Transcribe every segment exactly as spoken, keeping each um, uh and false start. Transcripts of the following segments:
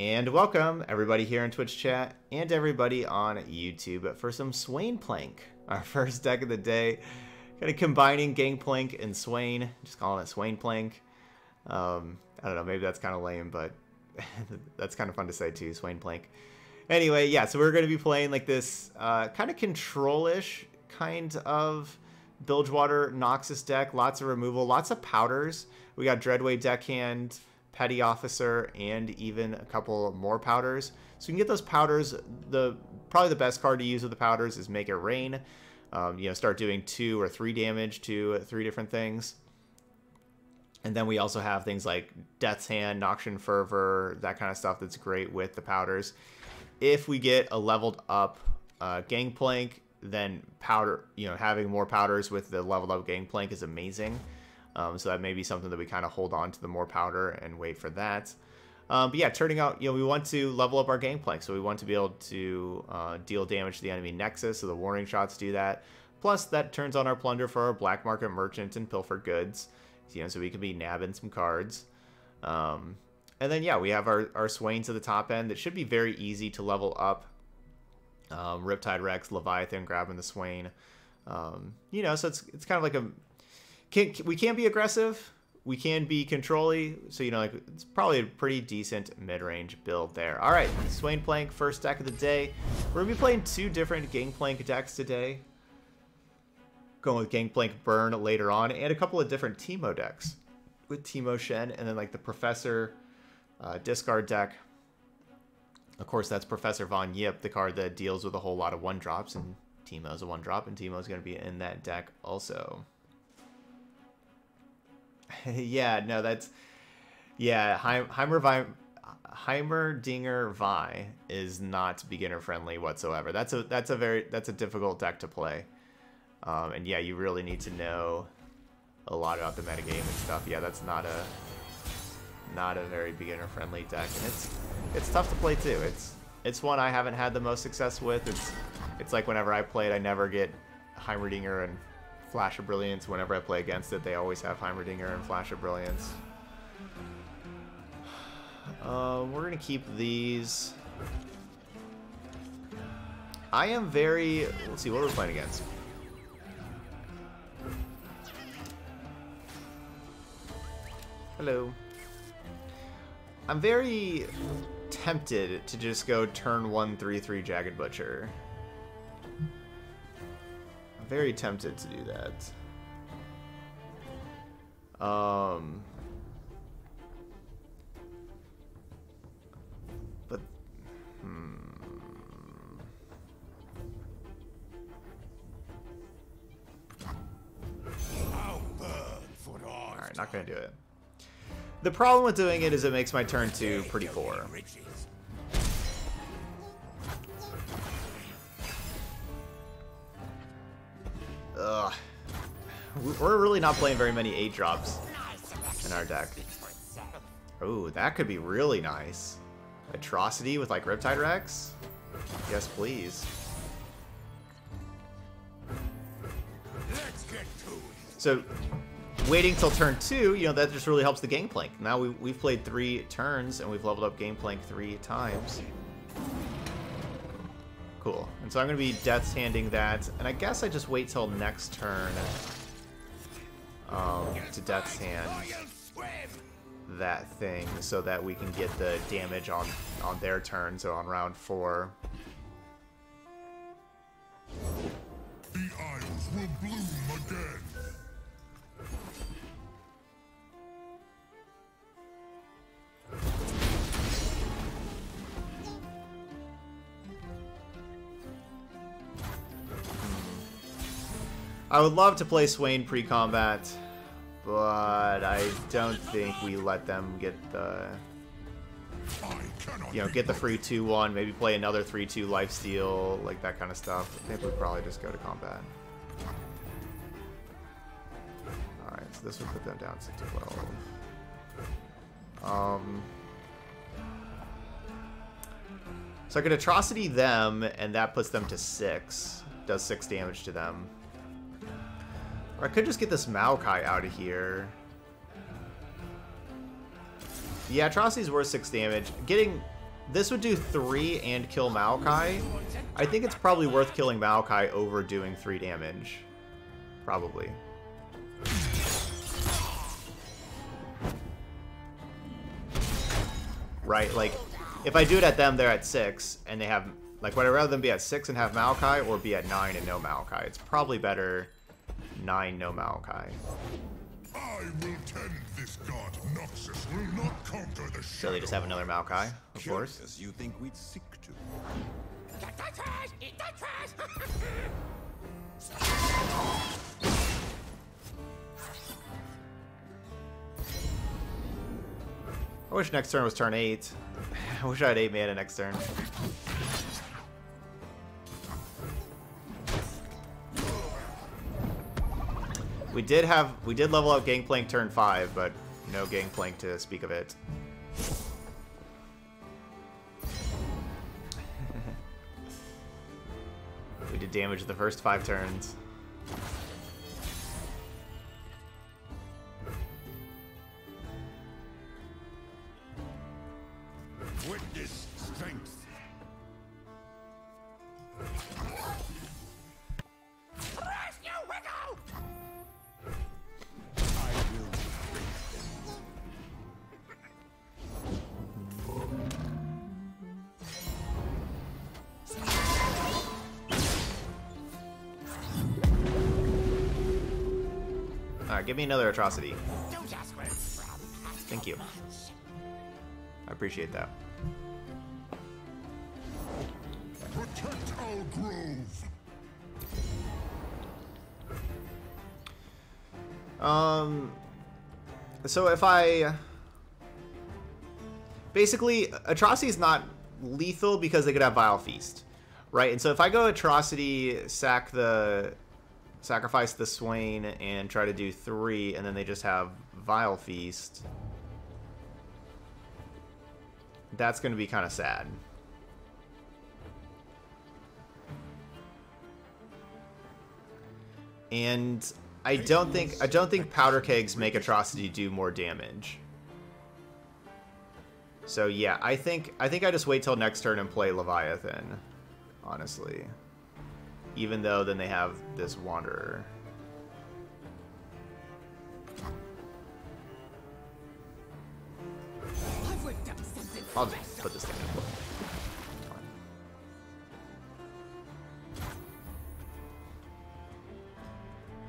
And welcome everybody here in Twitch chat and everybody on YouTube for some Swain Plank, our first deck of the day. Kind of combining Gangplank and Swain, just calling it Swain Plank. Um, I don't know, maybe that's kind of lame, but that's kind of fun to say too, Swain Plank. Anyway, yeah, so we're going to be playing like this uh, kind of control-ish kind of Bilgewater Noxus deck. Lots of removal, lots of powders. We got Dreadway Deckhand, Petty Officer, and even a couple more powders. So you can get those powders. The probably the best card to use with the powders is Make It Rain. Um, you know, start doing two or three damage to three different things. And then we also have things like Death's Hand, Noxian Fervor, that kind of stuff that's great with the powders. If we get a leveled up uh, Gangplank, then powder, you know, having more powders with the leveled up Gangplank is amazing. Um, so that may be something that we kind of hold on to the more powder and wait for that. Um, but yeah, turning out, you know, we want to level up our Gangplank. So we want to be able to uh, deal damage to the enemy Nexus. So the warning shots do that. Plus that turns on our plunder for our black market merchant and pilfer goods. You know, so we can be nabbing some cards. Um, and then, yeah, we have our, our Swain to the top end. That should be very easy to level up. Um, Riptide Rex, Leviathan, grabbing the Swain. Um, you know, so it's, it's kind of like a... Can, we can be aggressive. We can be control-y. So, you know, like it's probably a pretty decent mid-range build there. All right, Swain Plank, first deck of the day. We're going to be playing two different Gangplank decks today. Going with Gangplank Burn later on, and a couple of different Teemo decks with Teemo Shen, and then like the Professor uh, discard deck. Of course, that's Professor Von Yip, the card that deals with a whole lot of one-drops, and Teemo's a one-drop, and Teemo's going to be in that deck also. Yeah, no, that's... Yeah, Heimerdinger Heimer Vi is not beginner-friendly whatsoever. That's a, that's a very... That's a difficult deck to play. Um, and yeah, you really need to know a lot about the metagame and stuff. Yeah, that's not a not a very beginner-friendly deck, and it's it's tough to play too. It's it's one I haven't had the most success with. It's it's like whenever I play it, I never get Heimerdinger and Flash of Brilliance. Whenever I play against it, they always have Heimerdinger and Flash of Brilliance. Uh, we're gonna keep these. I am very. Let's see what we're playing against. Hello. I'm very tempted to just go turn one, three, three, Jagged Butcher. I'm very tempted to do that. Um, but, hmm. All right, not gonna do it. The problem with doing it is it makes my turn two pretty poor. Ugh. We're really not playing very many eight drops in our deck. Ooh, that could be really nice. Atrocity with like Riptide Rex? Yes, please. So... Waiting till turn two, you know, that just really helps the Gangplank. Now we, we've played three turns, and we've leveled up Gangplank three times. Cool. And so I'm going to be Death's Handing that, and I guess I just wait till next turn um, to Death's Hand that thing so that we can get the damage on, on their turn, so on round four. The Isles will bloom again. I would love to play Swain pre-combat, but I don't think we let them get the, you know, get the free two one, maybe play another three two lifesteal, like that kind of stuff. I think we'd probably just go to combat. Alright, so this would put them down to twelve. Um, so I could Atrocity them, and that puts them to six. Does six damage to them. Or I could just get this Maokai out of here. Yeah, Atrocity's worth six damage. Getting This would do three and kill Maokai. I think it's probably worth killing Maokai over doing three damage. Probably. Right, like, if I do it at them, they're at six, and they have... Like, would I rather them be at six and have Maokai, or be at nine and no Maokai? It's probably better nine, no Maokai. I will tend this god Noxus will not conquer the shadow. So they just have another Maokai, of course. As you think we'd seek to. Get that trash! Eat that trash! I wish next turn was turn eight. I wish I had eight mana next turn. We did have, we did level up Gangplank turn five, but no Gangplank to speak of it. We did damage the first five turns. Witness strength. Alright, give me another atrocity. Thank you. I appreciate that. Protect our grove. Um so if I basically Atrocity is not lethal because they could have Vile Feast. Right? And so if I go Atrocity, sack the sacrifice the Swain and try to do three, and then they just have Vile Feast. That's going to be kind of sad. And I don't think I don't think Powder Kegs make Atrocity do more damage. So yeah, I think I think I just wait till next turn and play Leviathan, honestly. Even though then they have this Wanderer. I'll just put this thing in play.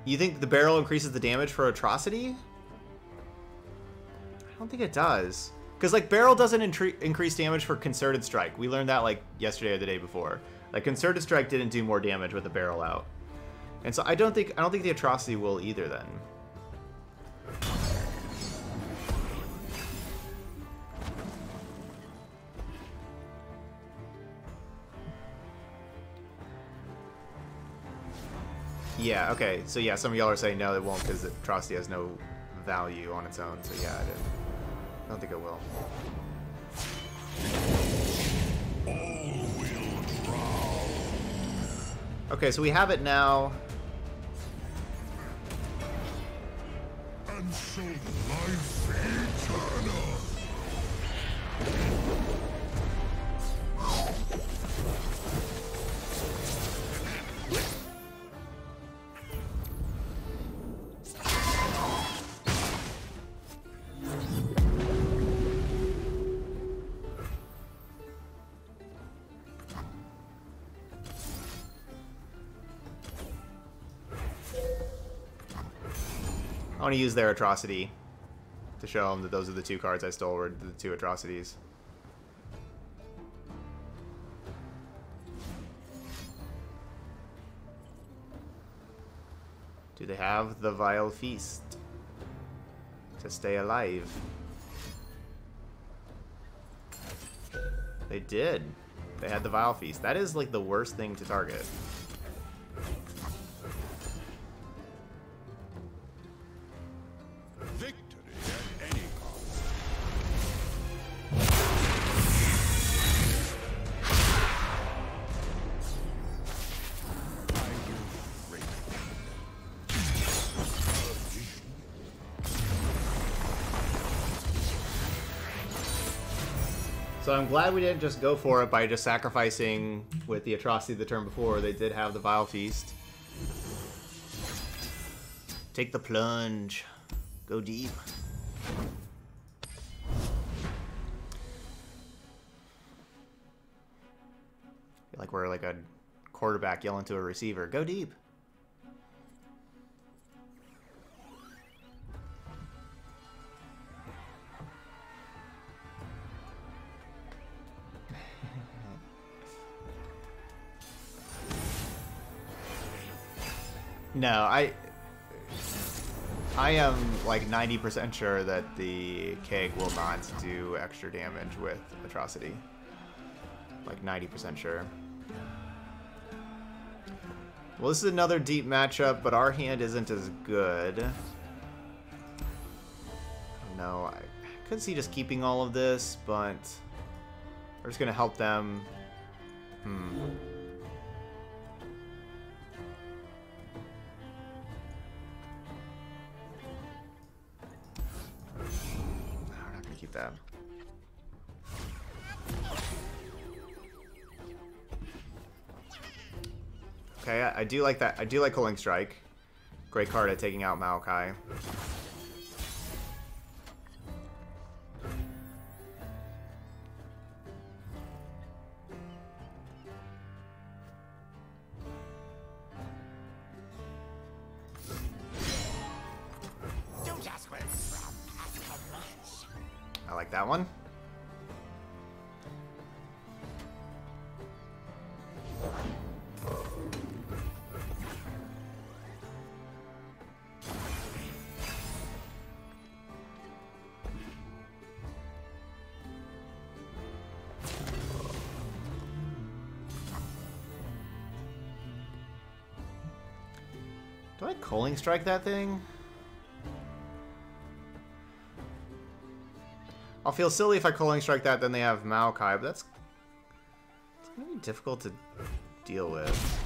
You think the barrel increases the damage for Atrocity? I don't think it does. Because, like, barrel doesn't increase damage for Concerted Strike. We learned that, like, yesterday or the day before. Like, Concerted Strike didn't do more damage with a barrel out. And so I don't think I don't think the Atrocity will either then. Yeah, okay. So yeah, some of y'all are saying no, it won't because Atrocity has no value on its own. So yeah, I, did. I don't think it will. Okay, so we have it now. And so life eternal. I want to use their Atrocity to show them that those are the two cards I stole, were the two Atrocities. Do they have the Vile Feast to stay alive? They did. They had the Vile Feast. That is like the worst thing to target. So I'm glad we didn't just go for it by just sacrificing with the Atrocity the turn before. They did have the Vile Feast. Take the plunge. Go deep. I feel like we're like a quarterback yelling to a receiver. Go deep. No, I I am like ninety percent sure that the keg will not do extra damage with Atrocity. Like ninety percent sure. Well, this is another deep matchup, but our hand isn't as good. No, I could see just keeping all of this, but we're just going to help them. Hmm. That. Okay, I, I do like that. I do like Culling Strike. Great card at taking out Maokai. That one. Do I Culling Strike that thing? I'll feel silly if I Culling Strike that, then they have Maokai, but that's, that's going to be difficult to deal with.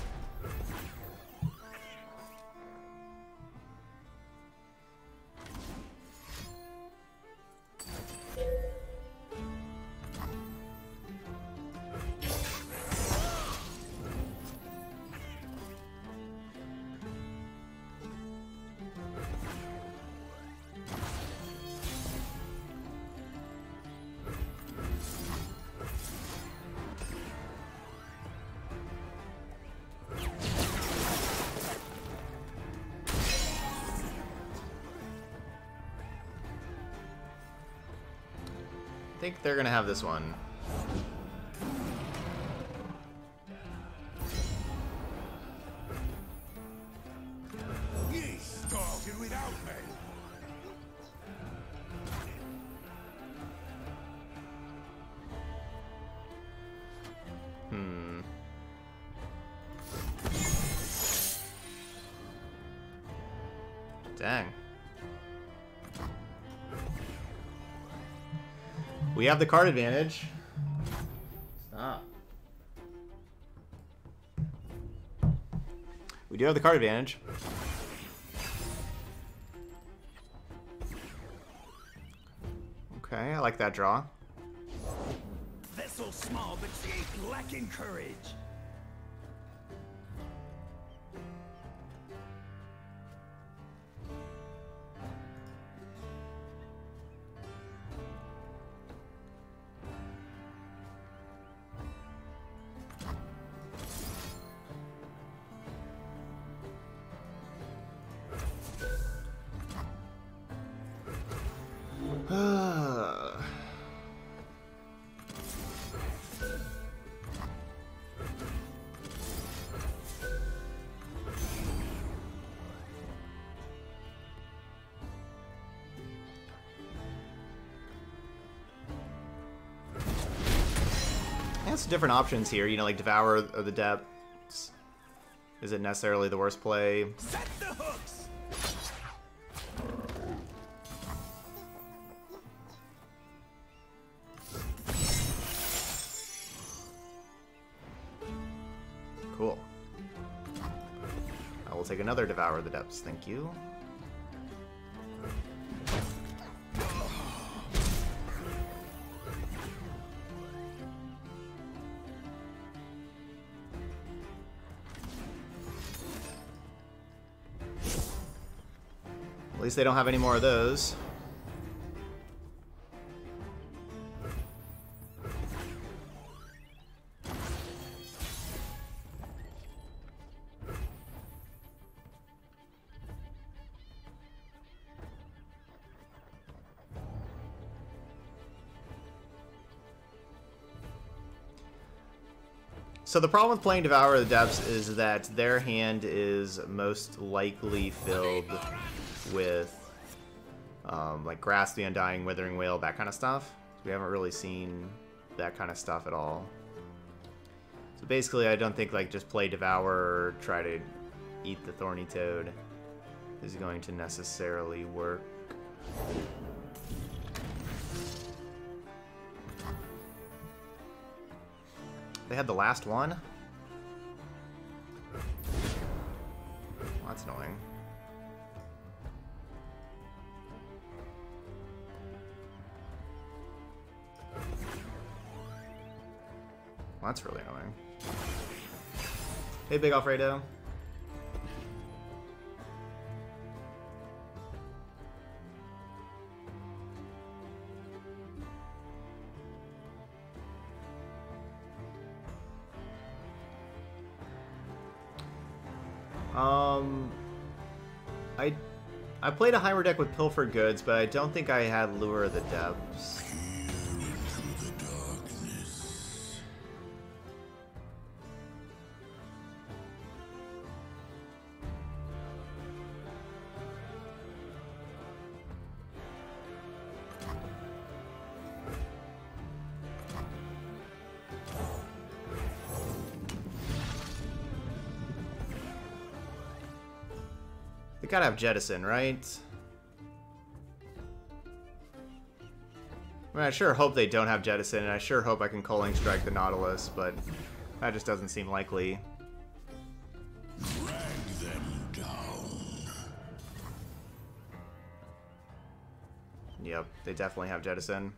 I think they're gonna have this one. We have the card advantage. Stop. We do have the card advantage. Okay, I like that draw. Vessel small, but she ain't lacking courage. Different options here, you know, like Devourer of the Depths isn't necessarily the worst play. Set the hooks. Cool. I will take another Devourer of the Depths, thank you. least they don't have any more of those. So the problem with playing Devourer of the Depths is that their hand is most likely filled with um, like Grasp the Undying, Withering Whale, that kind of stuff. We haven't really seen that kind of stuff at all. So basically I don't think like just play Devourer or try to eat the Thorny Toad is going to necessarily work. They had the last one? Well, that's annoying. Well, that's really annoying. Hey, Big Alfredo. Um, I I played a Heimer deck with Pilfer Goods, but I don't think I had Lure of the Depths. Into the darkness. They gotta have Jettison, right? I mean, I sure hope they don't have Jettison, and I sure hope I can Culling Strike the Nautilus, but that just doesn't seem likely. Drag them down. Yep, they definitely have Jettison.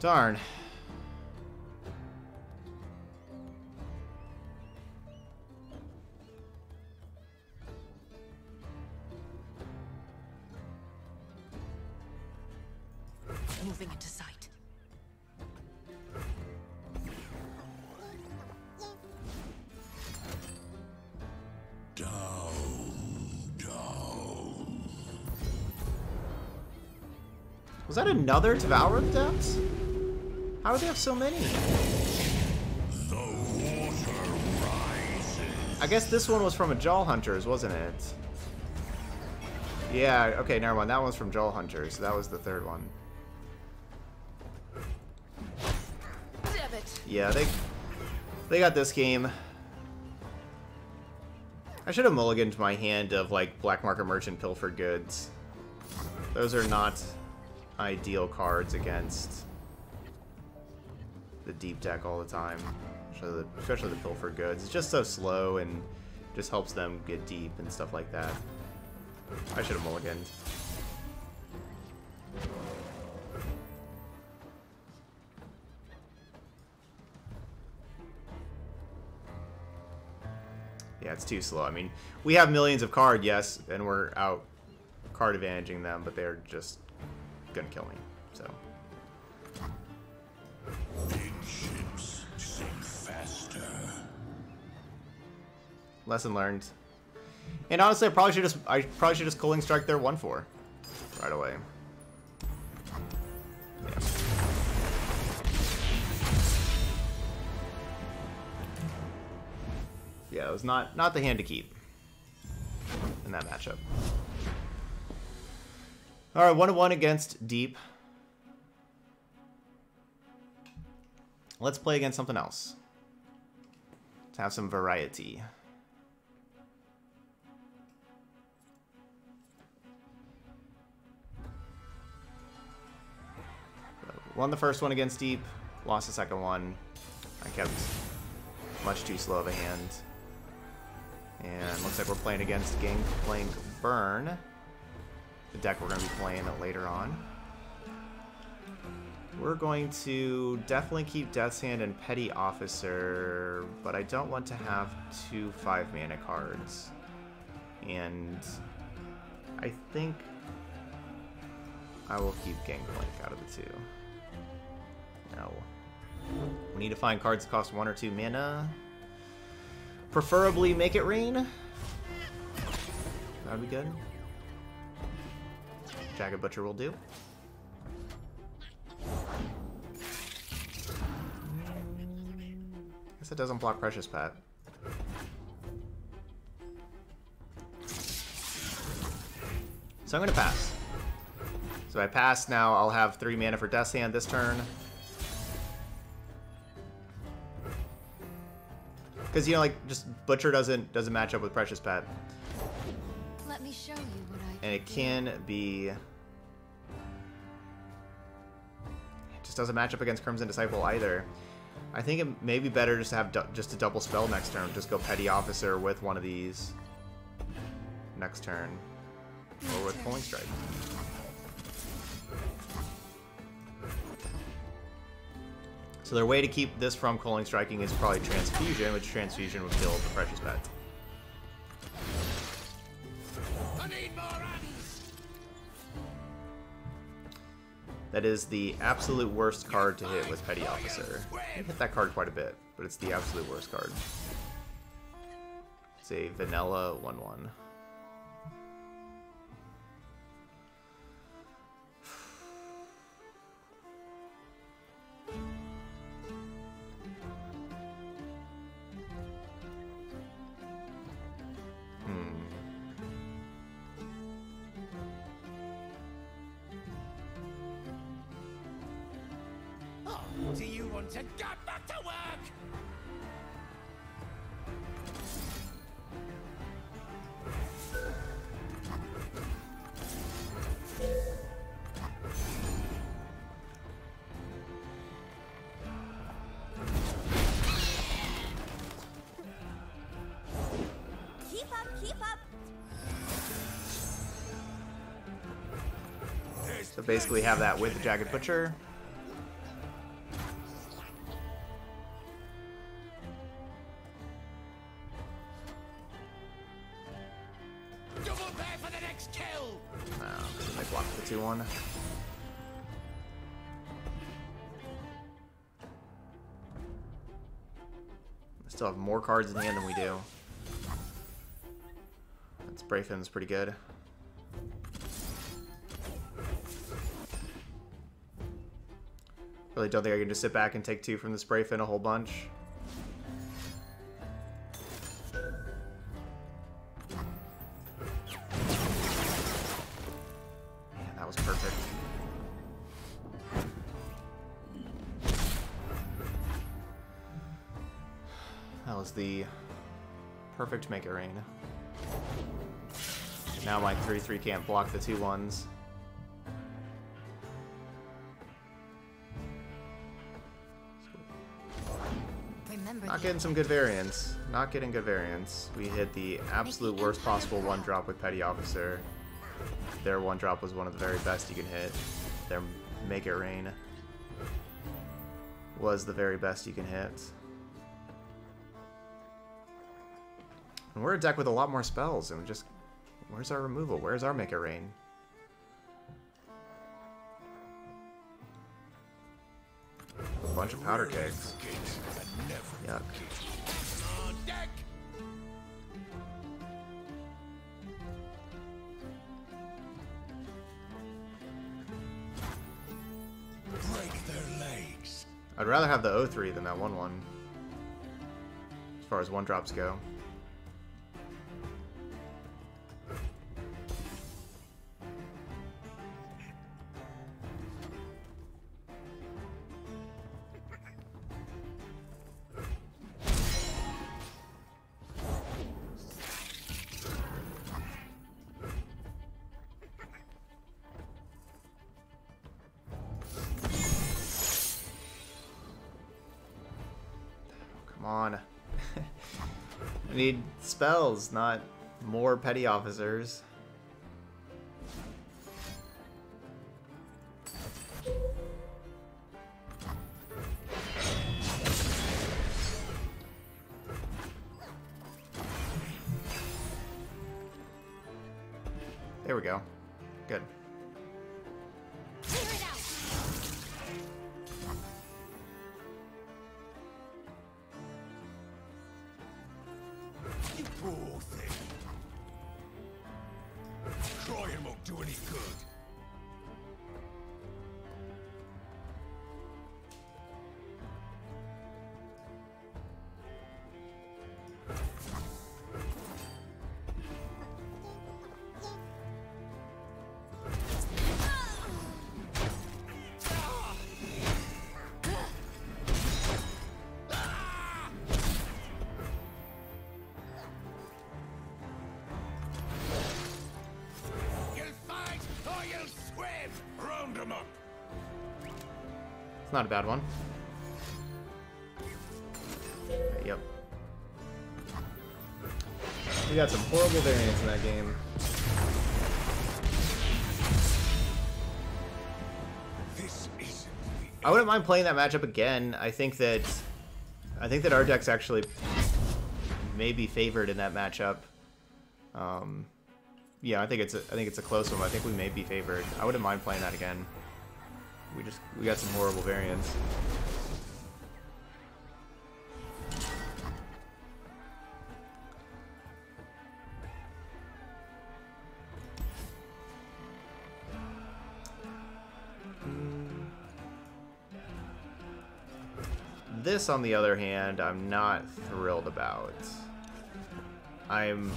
Darn. Moving into sight. Down, down. Was that another Devourer of the Depths? How do they have so many? The water rises. I guess this one was from a Jaw Hunters, wasn't it? Yeah, okay, never mind. That one's from Jaw Hunters, so that was the third one. Yeah, they they got this game. I should have mulliganed my hand of like Black Market Merchant, Pilfer Goods. Those are not ideal cards against the Deep deck all the time, especially the, especially the Pilfer Goods. It's just so slow and just helps them get deep and stuff like that. I should have mulliganed. Yeah, it's too slow. I mean, we have millions of cards, yes, and we're out card advantaging them, but they're just gonna kill me, so. Big ships sink faster. Lesson learned. And honestly, I probably should just I probably should just Culling Strike their one four right away. Yeah. Yeah, it was not, not the hand to keep in that matchup. Alright, one to one against Deep. Let's play against something else. Let's have some variety. Won the first one against Deep, lost the second one. I kept much too slow of a hand. And looks like we're playing against Gangplank Burn, the deck we're going to be playing later on. We're going to definitely keep Death's Hand and Petty Officer, but I don't want to have two five mana cards. And I think I will keep Gangplank out of the two. Now, we need to find cards that cost one or two mana. Preferably Make It Rain. That would be good. Jagged Butcher will do. Guess it doesn't block Precious Pet. So I'm going to pass. So I pass now. I'll have three mana for Death's Hand this turn. Because, you know, like, just Butcher doesn't doesn't match up with Precious Pet. Let me show you what I and it can do. be... It just doesn't match up against Crimson Disciple either. I think it may be better just to have just a double spell next turn. Just go Petty Officer with one of these next turn. Or with Culling Strike. So their way to keep this from Culling Striking is probably Transfusion, which Transfusion would kill the Precious Pet. That is the absolute worst card to hit with Petty Officer. I hit that card quite a bit, but it's the absolute worst card. It's a vanilla one one. Do you want to go back to work? Keep up, keep up. So basically have that with the Jagged Butcher. Still have more cards in the end than we do. That Sprayfin's pretty good. Really don't think I can just sit back and take two from the Sprayfin a whole bunch. Man, that was perfect. That was the perfect Make It Rain. Now my three three can't block the two ones. Remember Not getting some good variants. Not getting good variants. We hit the absolute worst possible one drop with Petty Officer. Their one drop was one of the very best you can hit. Their Make It Rain was the very best you can hit. And we're a deck with a lot more spells, and just... Where's our removal? Where's our Make It Rain? A bunch of Powder Kegs. Yuck. Break their legs. I'd rather have the oh three than that one one. As far as one-drops go. On. I need spells, not more Petty Officers. There we go. Good. Clear it out. You poor thing. Crying won't do any good. Not a bad one. Okay, yep. We got some horrible variants in that game. I wouldn't mind playing that matchup again. I think that I think that our deck's actually maybe favored in that matchup. Um, yeah, I think it's a, I think it's a close one. But I think we may be favored. I wouldn't mind playing that again. We just, we got some horrible variants. This, on the other hand, I'm not thrilled about. I'm...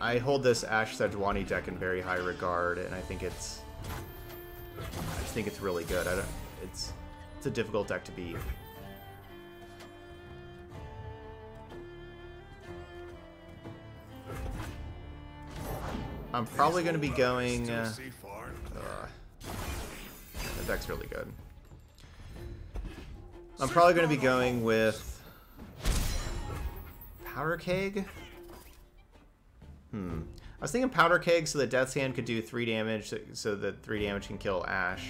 I hold this Ash Sejuani deck in very high regard, and I think it's... I just think it's really good. I don't, it's it's a difficult deck to beat. I'm probably going to be going... Uh, uh, the deck's really good. I'm probably going to be going with... Powder Keg? Hmm. I was thinking Powder Keg so that Death's Hand could do three damage, so that three damage can kill Ash.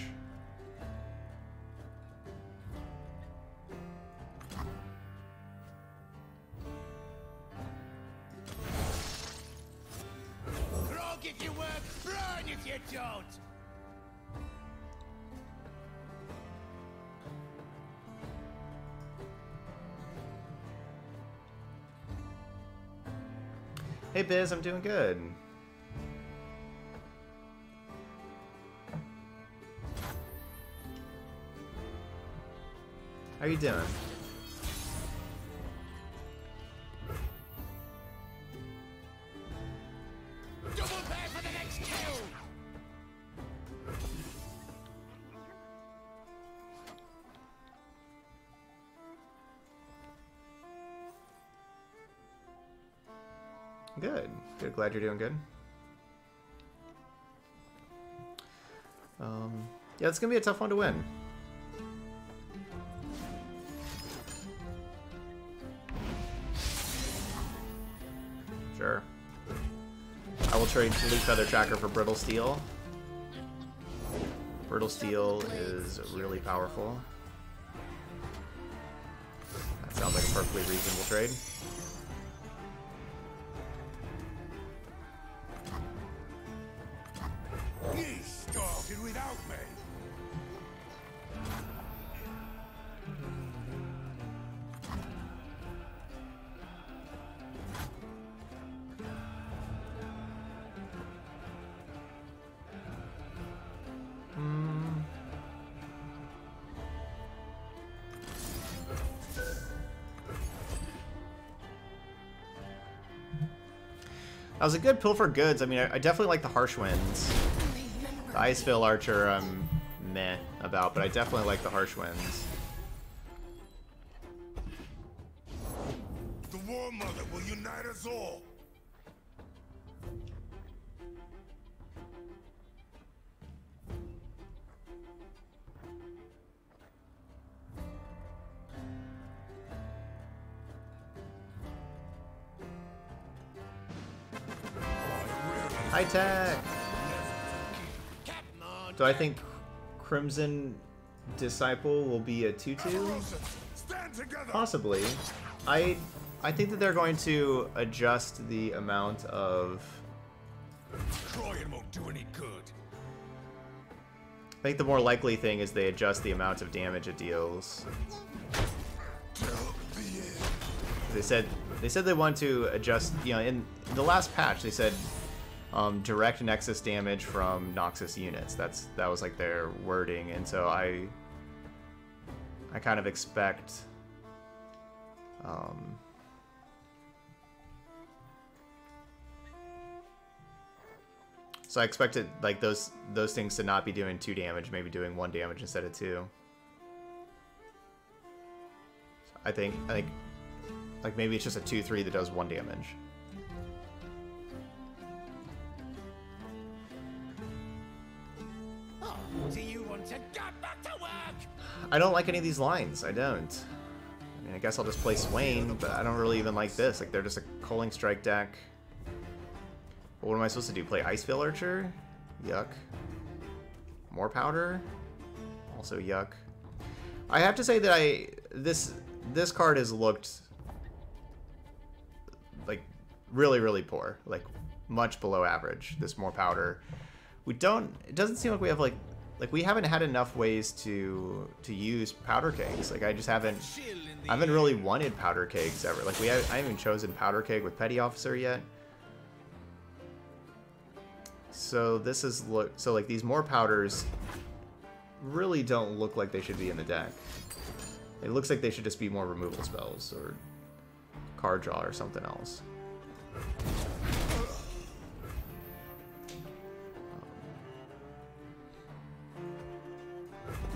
Frog if you work, burn if you don't. Hey Biz, I'm doing good. How are you doing? Double bear for the next kill. Good. Good. Glad you're doing good. Um, yeah, it's gonna be a tough one to win. Sure. I will trade Blue Feather Tracker for Brittle Steel. Brittle Steel is really powerful. That sounds like a perfectly reasonable trade. You started without me. I was a good Pilfer Goods. I mean, I, I definitely like the Harsh Winds. The Icefill Archer, I'm meh about, but I definitely like the Harsh Winds. The War Mother will unite us all. High tech. Do I think Crimson Disciple will be a two two? Possibly. I I think that they're going to adjust the amount of Crying won't do any good. I think the more likely thing is they adjust the amount of damage it deals. They said they said they want to adjust. You know, in the last patch they said um, direct Nexus damage from Noxus units. That's that was like their wording, and so I I kind of expect. Um, So I expected like those those things to not be doing two damage, maybe doing one damage instead of two. So I think I think like maybe it's just a two three that does one damage. Oh, do you want to get back to work? I don't like any of these lines. I don't. I mean, I guess I'll just play Swain, but I don't really even like this. Like they're just a Culling Strike deck. What am I supposed to do? Play Icevale Archer? Yuck. More Powder? Also yuck. I have to say that I this this card has looked like really really poor, like much below average. This More Powder, we don't. It doesn't seem like we have like like we haven't had enough ways to to use Powder Kegs. Like I just haven't I haven't really wanted Powder Kegs ever. Like we haven't, I haven't even chosen Powder Keg with Petty Officer yet. So this is look. So like these More Powders really don't look like they should be in the deck. It looks like they should just be more removal spells or card draw or something else. Um,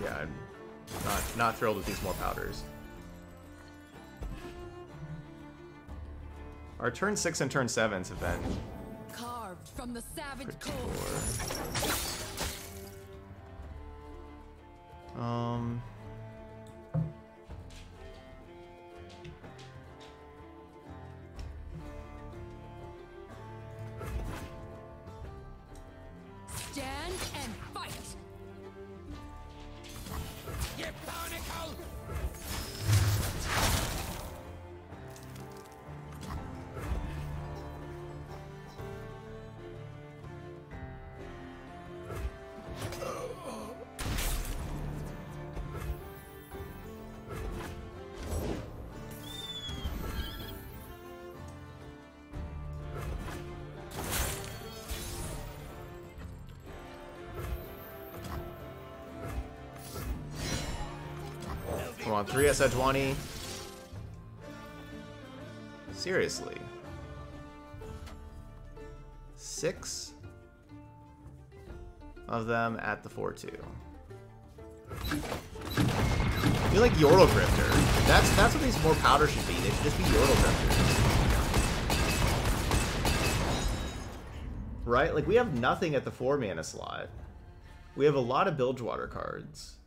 yeah, I'm not not thrilled with these More Powders. Our turn six and turn sevens have been. From the savage core. Um. Stand and fight. You barnacle. On three S Edgewani. Seriously. Six of them at the four two. You're like Yordle Grifter. That's that's what these More Powder should be. They should just be Yordle Grifters. Right? Like we have nothing at the four mana slot. We have a lot of Bilgewater cards.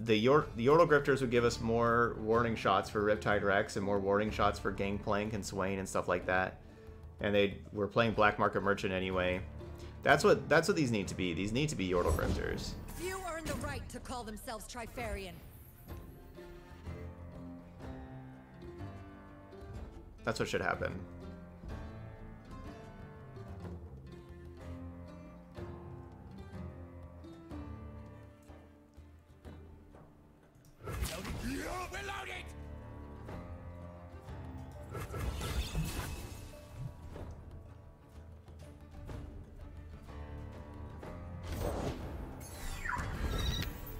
The, Yor the Yordle Grifters would give us more warning shots for Riptide Rex and more warning shots for Gangplank and Swain and stuff like that. And they were playing Black Market Merchant anyway. That's what that's what these need to be. These need to be Yordle Grifters. Few earn the right to call themselves Trifarian. That's what should happen.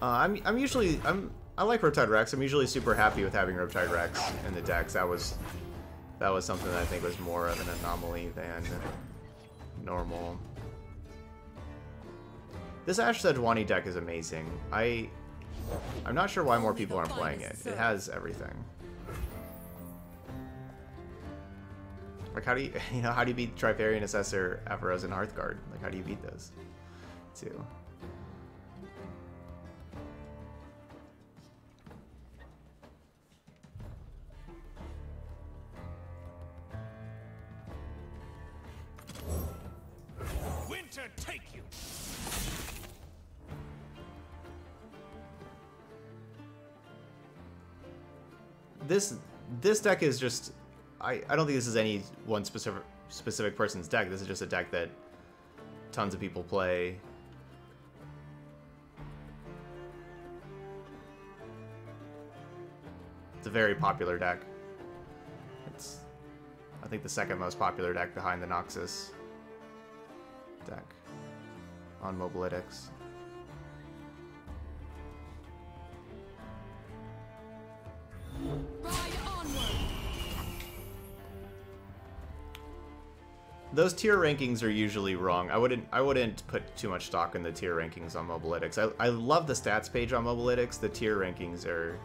Uh, I'm I'm usually I'm I like Riptide Rex. I'm usually super happy with having Riptide Rex in the decks. That was that was something that I think was more of an anomaly than normal. This Ash Sejuani deck is amazing. I I'm not sure why more people aren't playing it. It has everything. Like how do you you know how do you beat Trifarian Assessor, Averroes, and Hearthguard? Like how do you beat those two? Take you. This this deck is just I I don't think this is any one specific specific person's deck. This is just a deck that tons of people play. It's a very popular deck. It's, I think, the second most popular deck behind the Noxus deck on Mobalytics. Those tier rankings are usually wrong. I wouldn't I wouldn't put too much stock in the tier rankings on Mobalytics. I, I love the stats page on Mobalytics. The tier rankings are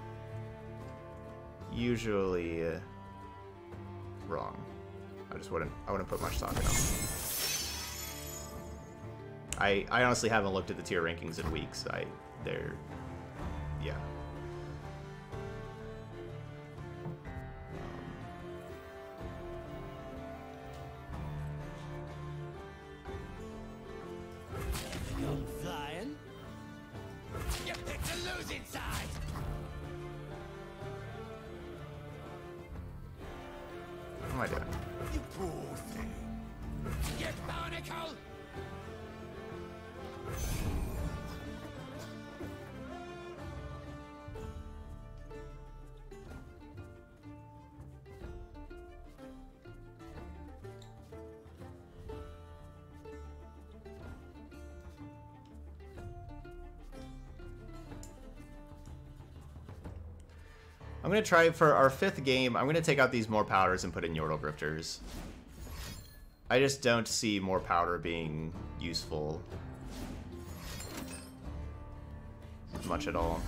usually uh, wrong. I just wouldn't I wouldn't put much stock in them. I I honestly haven't looked at the tier rankings in weeks. I they're yeah. I'm going to try for our fifth game. I'm going to take out these more powders and put in Yordle Grifters. I just don't see more powder being useful much at all.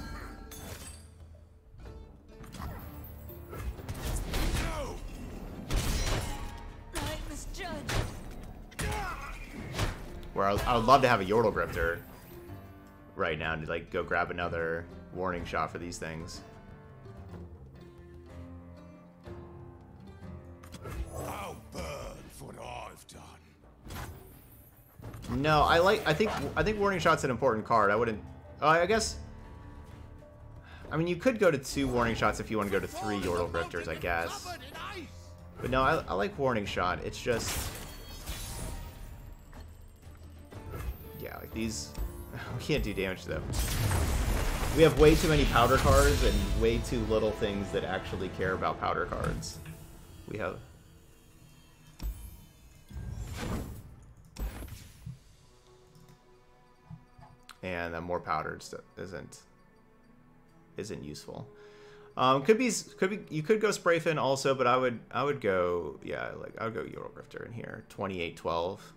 Where I, I would love to have a Yordle Grifter right now to like go grab another warning shot for these things. No, I like. I think. I think warning shot's an important card. I wouldn't. Uh, I guess. I mean, you could go to two warning shots if you want to go to three Yordle Grifters, I guess. But no, I, I like warning shot. It's just. Yeah, like these. We can't do damage to them. We have way too many powder cards and way too little things that actually care about powder cards. We have. And then more powdered stuff isn't isn't useful. Um, could be could be you could go Sprayfin also, but I would I would go yeah like I would go Yordle Grifter in here. Twenty-eight twelve.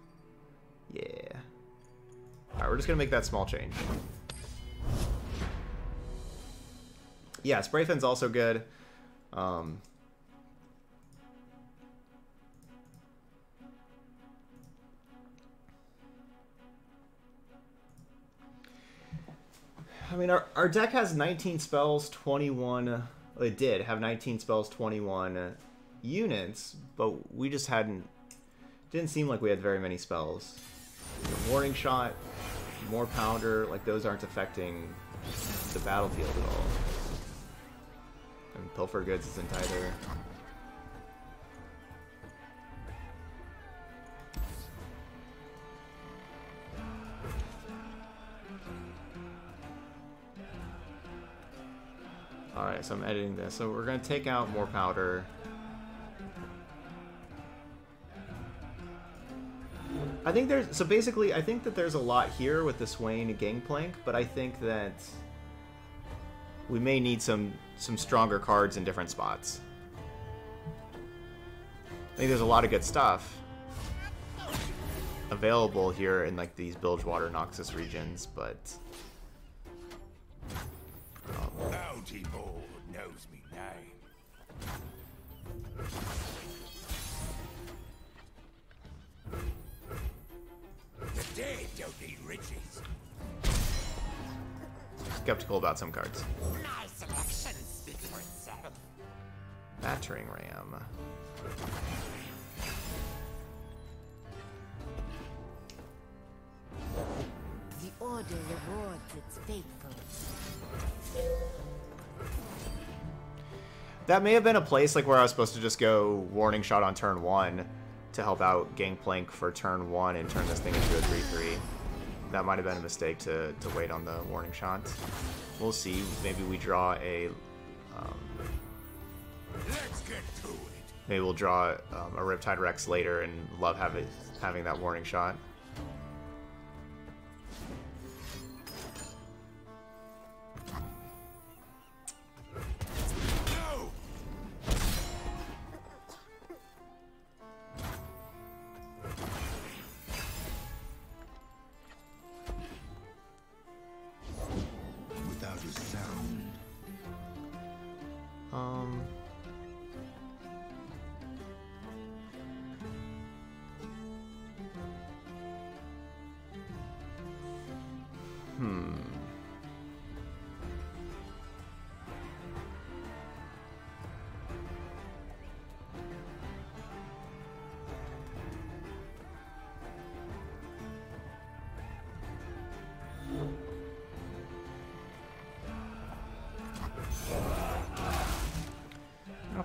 Yeah. All right, we're just gonna make that small change. Yeah, Sprayfin's also good. Um, I mean, our, our deck has nineteen spells, twenty-one... It did have nineteen spells, twenty-one units, but we just hadn't... Didn't seem like we had very many spells. Warning Shot, more Pounder, like those aren't affecting the battlefield at all. And Pilfer Goods isn't either. Alright, so I'm editing this. So we're going to take out more powder. I think there's... So basically, I think that there's a lot here with the Swain Gangplank, but I think that we may need some, some stronger cards in different spots. I think there's a lot of good stuff available here in like these Bilgewater Noxus regions, but... Bounty board knows me name. The dead don't need riches. Skeptical about some cards. My selection speaks for itself. Battering ram. The order rewards its faithful. That may have been a place like where I was supposed to just go warning shot on turn one to help out Gangplank for turn one and turn this thing into a three three. That might have been a mistake to, to wait on the warning shot. We'll see. Maybe we draw a... Um, Let's get to it. Maybe we'll draw um, a Riptide Rex later and love have it, having that warning shot.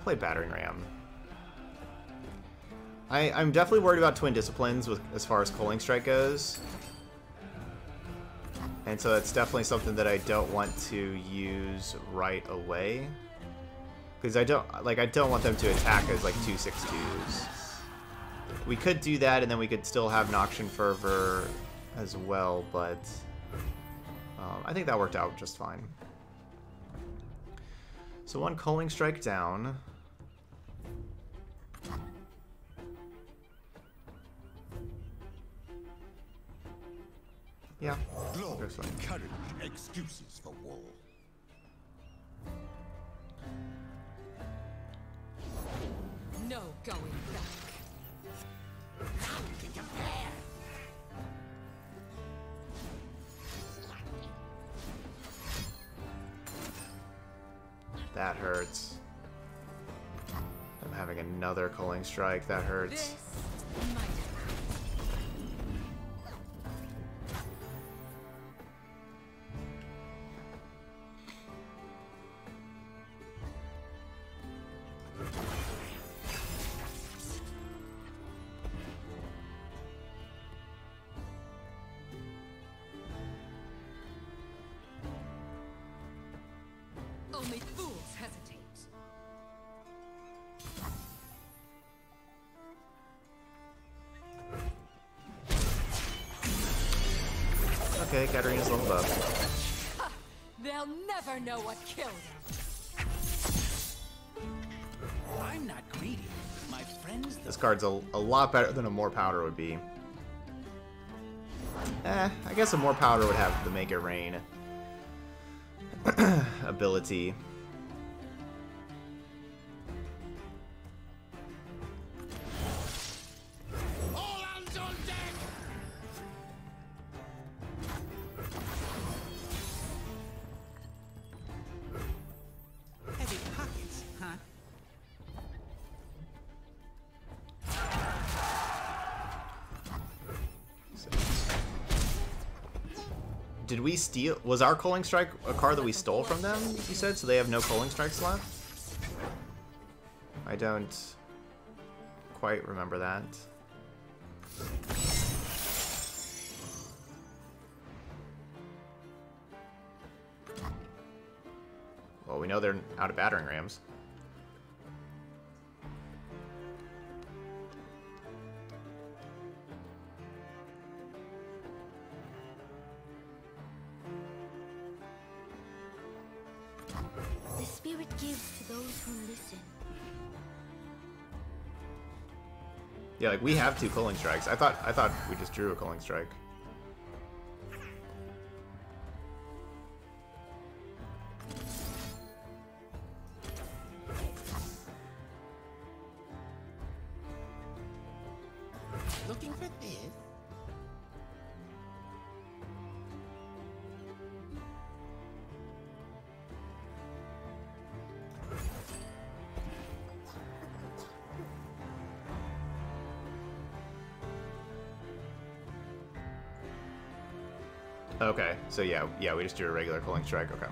Play Battering Ram. I, I'm definitely worried about Twin Disciplines with as far as Culling Strike goes. And so that's definitely something that I don't want to use right away. Because I don't like I don't want them to attack as like two six twos. We could do that and then we could still have Noxian Fervor as well, but um, I think that worked out just fine. So one Culling Strike down. Yeah. Glory, courage, excuses for war. No going back. Nothing to compare. That hurts. I'm having another Culling Strike. That hurts. Okay, Katarina's leveled up. They'll never know what killed him. I'm not greedy. My friends. This card's a, a lot better than a More Powder would be. Eh, I guess a More Powder would have the Make It Rain ability. Did we steal? Was our Culling Strike a card that we stole from them, you said? So they have no Culling Strikes left? I don't quite remember that. Well, we know they're out of Battering Rams. Yeah, like we have two Culling Strikes. I thought I thought we just drew a Culling Strike. Looking for this. Okay, so yeah, yeah, we just do a regular Culling Strike, okay.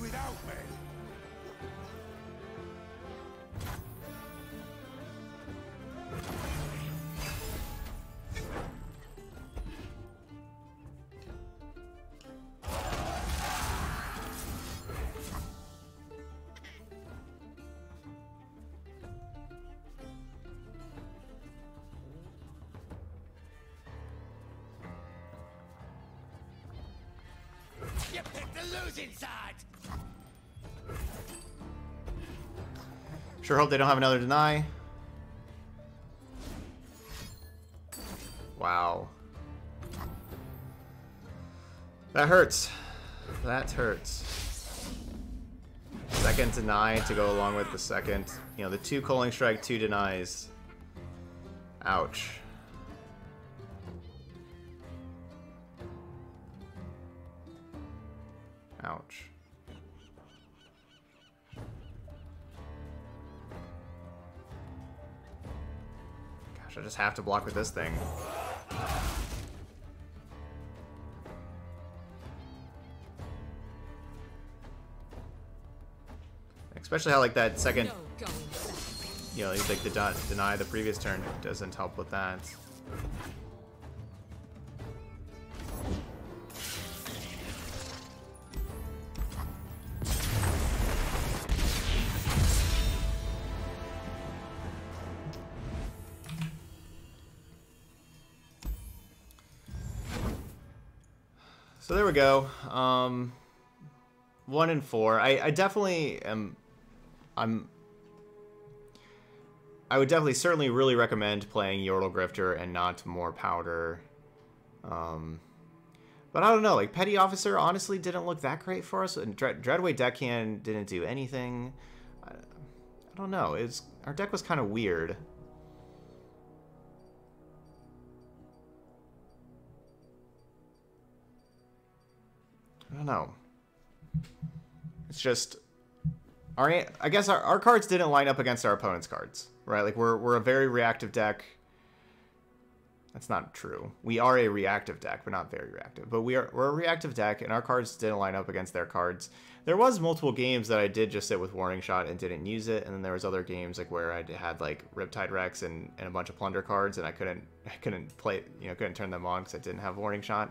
without me. You picked the losing side. Sure hope they don't have another deny. Wow. That hurts. That hurts. Second deny to go along with the second. You know, the two Culling Strike, two denies. Ouch. Ouch. Gosh, I just have to block with this thing. Especially how like that second, you know, like the dot deny the previous turn doesn't help with that. So there we go. Um, one and four. I, I definitely am. I'm. I would definitely, certainly, really recommend playing Yordle Grifter and not more Powder. Um, but I don't know. Like Petty Officer, honestly, didn't look that great for us, and Dread Dreadway Deckhand didn't do anything. I, I don't know. It's our deck was kind of weird. I don't know. It's just, our, I guess our, our cards didn't line up against our opponent's cards, right? Like we're we're a very reactive deck. That's not true. We are a reactive deck, but not very reactive. But we are we're a reactive deck, and our cards didn't line up against their cards. There was multiple games that I did just sit with Warning Shot and didn't use it, and then there was other games like where I had like Riptide Rex and, and a bunch of Plunder cards, and I couldn't I couldn't play you know couldn't turn them on because I didn't have Warning Shot.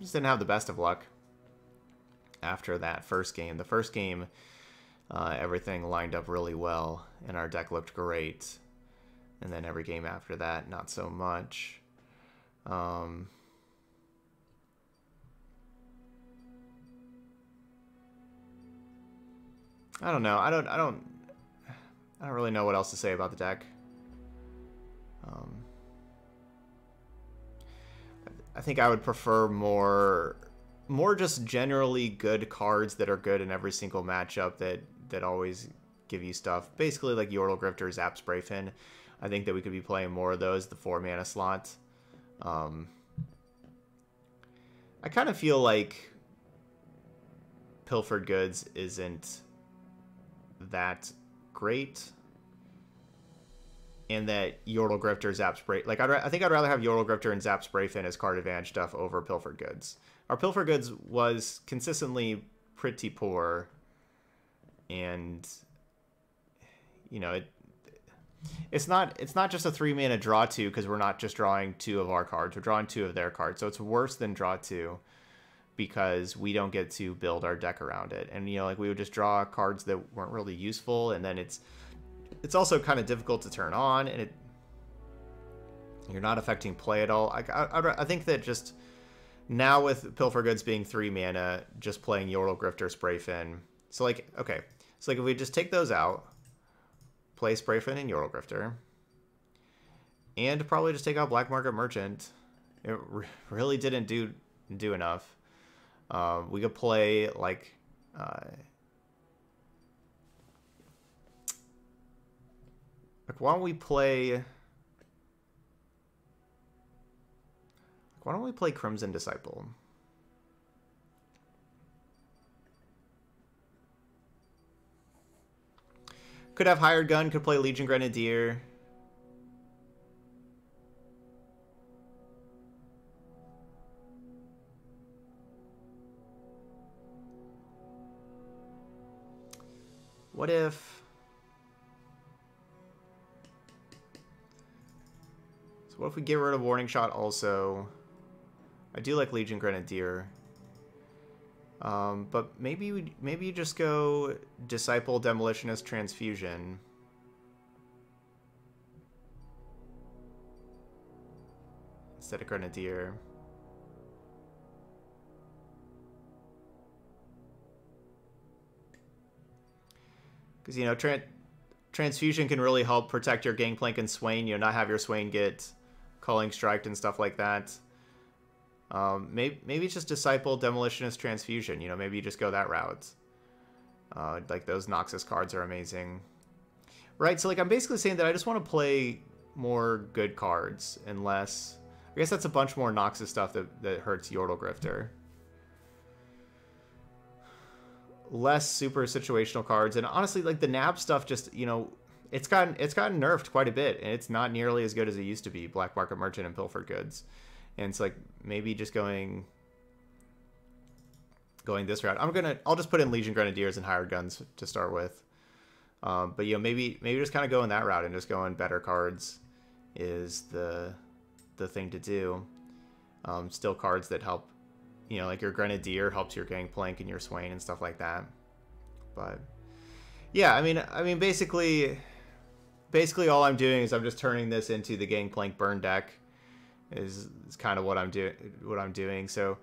Just didn't have the best of luck after that first game. The first game, uh, everything lined up really well, and our deck looked great. And then every game after that, not so much. Um, I don't know. I don't. I don't. I don't really know what else to say about the deck. Um, I think I would prefer more, more just generally good cards that are good in every single matchup that that always give you stuff. Basically, like Yordle Grifter, Zap, Sprayfin. I think that we could be playing more of those. The four mana slot. Um, I kind of feel like Pilfered Goods isn't that great. And that Yordle Grifter, Zap Spray... Like, I'd I think I'd rather have Yordle Grifter and Zap Sprayfin as card advantage stuff over Pilfered Goods. Our Pilfered Goods was consistently pretty poor. And, you know, it it's not it's not just a three-mana draw two, because we're not just drawing two of our cards. We're drawing two of their cards. So it's worse than draw two, because we don't get to build our deck around it. And, you know, like, we would just draw cards that weren't really useful, and then it's... It's also kind of difficult to turn on, and it you're not affecting play at all. I, I, I think that just now with Pilfer Goods being three mana, just playing Yordle Grifter, Sprayfin. So like, okay, so like if we just take those out, play Sprayfin and Yordle Grifter, and probably just take out Black Market Merchant. It really didn't do do enough. Uh, we could play like. Uh, Like, why don't we play... Like, why don't we play Crimson Disciple? Could have Hired Gun, could play Legion Grenadier. What if... So what if we get rid of Warning Shot also? I do like Legion Grenadier. Um, but maybe we, maybe you just go Disciple, Demolitionist, Transfusion. Instead of Grenadier. Because, you know, tran Transfusion can really help protect your Gangplank and Swain. You know, not have your Swain get Culling Striked and stuff like that. Um, maybe, maybe it's just Disciple, Demolitionist, Transfusion. You know, maybe you just go that route. Uh, like, those Noxus cards are amazing. Right, so, like, I'm basically saying that I just want to play more good cards and less... I guess that's a bunch more Noxus stuff that, that hurts Yordle Grifter. Less super situational cards. And honestly, like, the nab stuff just, you know... It's gotten, it's gotten nerfed quite a bit, and it's not nearly as good as it used to be. Black Market Merchant and Pilfer Goods. And it's like, maybe just going going this route. I'm gonna I'll just put in Legion Grenadiers and Hired Guns to start with. Um, but you know, maybe maybe just kinda going that route and just going better cards is the the thing to do. Um, still cards that help, you know, like your Grenadier helps your Gangplank and your Swain and stuff like that. But yeah, I mean I mean basically basically all I'm doing is I'm just turning this into the Gangplank Burn deck. Is, is kind of what I'm doing. What I'm doing. So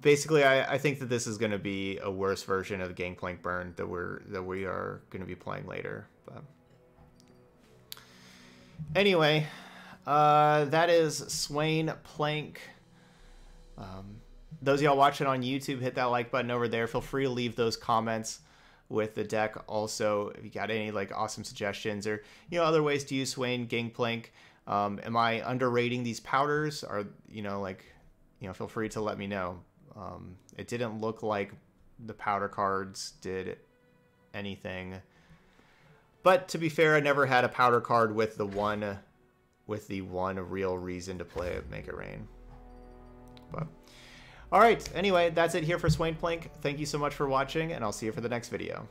basically, I, I think that this is going to be a worse version of Gangplank Burn that we're that we are going to be playing later. But anyway, uh, that is Swain Plank. Um, those of y'all watching on YouTube, hit that like button over there. Feel free to leave those comments with the deck. Also, if you got any like awesome suggestions or you know other ways to use Swain Gangplank. Um, am I underrating these powders? Are you know like, you know, feel free to let me know. Um, it didn't look like the powder cards did anything, but to be fair, I never had a powder card with the one, with the one real reason to play Make It Rain. But all right, anyway, that's it here for Swain Plank. Thank you so much for watching, and I'll see you for the next video.